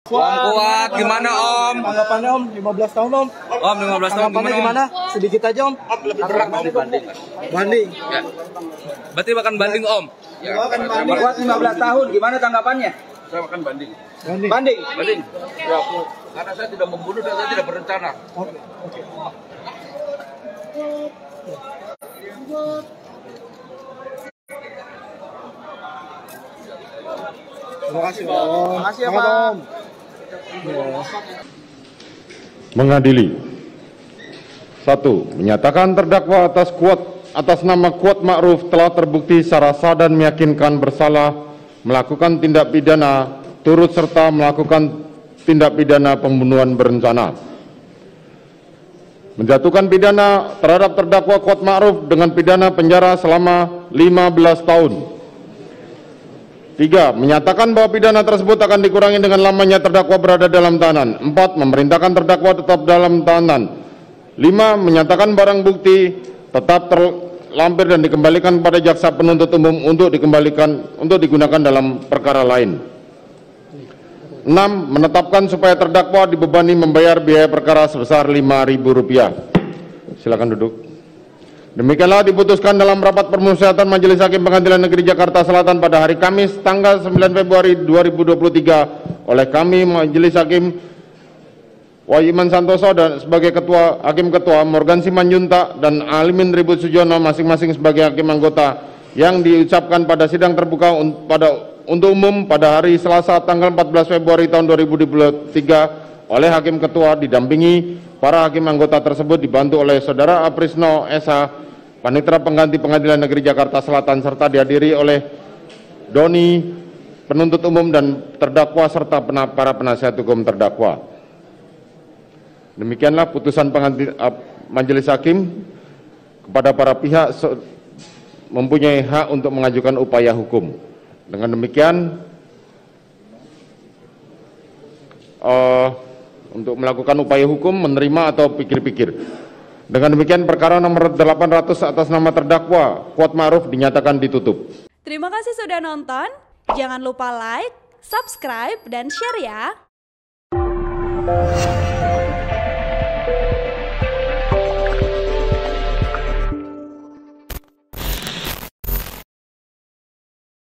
Om Kuat, gimana Om? Tanggapannya Om, 15 tahun Om. Om, 15 tahun gimana? Sedikit aja Om. Om lebih berat Om. Banding. Ya. Berarti bahkan banding Om. Ya, bahkan banding. Kuat 15 tahun, gimana tanggapannya? Saya bahkan banding. Banding. Ya, karena saya tidak membunuh dan saya tidak berencana. Oke. Terima kasih Om. Terima kasih ya Om. Mengadili. 1. Menyatakan terdakwa atas nama Kuat Maruf telah terbukti secara sah dan meyakinkan bersalah melakukan tindak pidana turut serta melakukan tindak pidana pembunuhan berencana. Menjatuhkan pidana terhadap terdakwa Kuat Maruf dengan pidana penjara selama 15 tahun. 3. Menyatakan bahwa pidana tersebut akan dikurangi dengan lamanya terdakwa berada dalam tahanan. 4. Memerintahkan terdakwa tetap dalam tahanan. 5. Menyatakan barang bukti tetap terlampir dan dikembalikan kepada jaksa penuntut umum untuk digunakan dalam perkara lain. 6. Menetapkan supaya terdakwa dibebani membayar biaya perkara sebesar Rp5.000. Silakan duduk. Demikianlah diputuskan dalam rapat permusyawaratan Majelis Hakim Pengadilan Negeri Jakarta Selatan pada hari Kamis tanggal 9 Februari 2023 oleh kami Majelis Hakim Wahyiman Santoso dan sebagai ketua hakim ketua, Morgan Simanjuntak dan Alimin Ribut Sujono masing-masing sebagai hakim anggota yang diucapkan pada sidang terbuka untuk umum pada hari Selasa tanggal 14 Februari tahun 2023 oleh hakim ketua didampingi para hakim anggota tersebut dibantu oleh saudara Aprisno, Esa, panitera pengganti Pengadilan Negeri Jakarta Selatan serta dihadiri oleh Doni, penuntut umum dan terdakwa serta para penasihat hukum terdakwa. Demikianlah putusan Majelis Hakim kepada para pihak mempunyai hak untuk mengajukan upaya hukum. Dengan demikian, untuk melakukan upaya hukum, menerima atau pikir-pikir. Dengan demikian perkara nomor 800 atas nama terdakwa Kuat Maruf dinyatakan ditutup. Terima kasih sudah nonton. Jangan lupa like, subscribe, dan share ya.